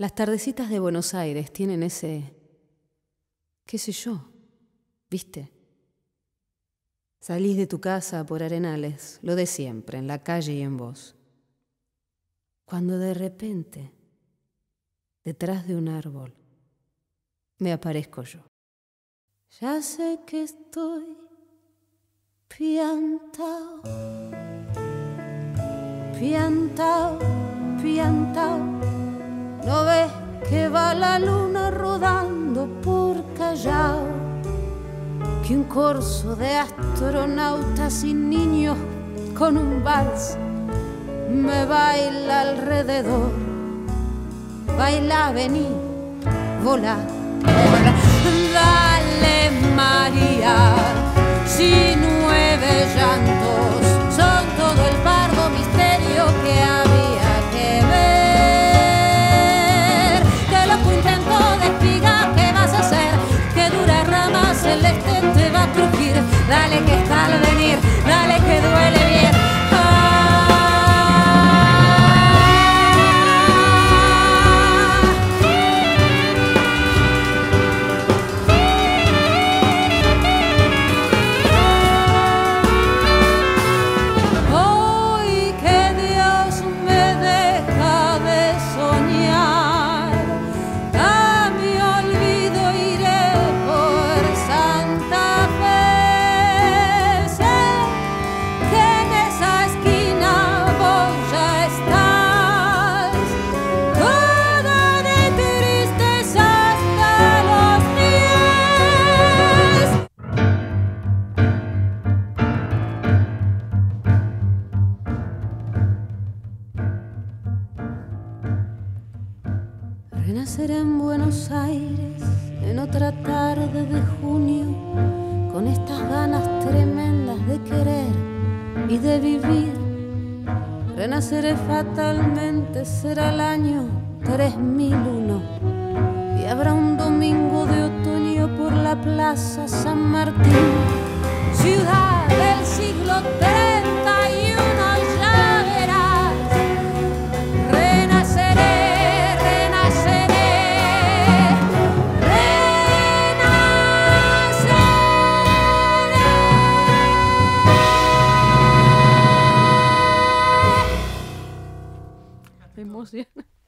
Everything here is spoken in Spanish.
Las tardecitas de Buenos Aires tienen ese... qué sé yo, ¿viste? Salís de tu casa por Arenales, lo de siempre, en la calle y en vos. Cuando de repente, detrás de un árbol, me aparezco yo. Ya sé que estoy piantao, piantao, piantao. ¿No ves que va la luna rodando por Callao? Que un corso de astronautas y niños con un vals me baila alrededor. Baila, vení, volá, volá. Dale, María, si 9 llantos son todo el pardo misterio que había que ver. Te loco intento de espiga, ¿qué vas a hacer? Que dura rama celeste te va a crujir. Dale que está al venir, dale que duele bien. Renacer en Buenos Aires, en otra tarde de junio, con estas ganas tremendas de querer y de vivir. Renaceré fatalmente, será el año 3001, y habrá un domingo de otoño por la plaza San Martín, ciudad del siglo 31. Ya verás, renaceré. Me emociona.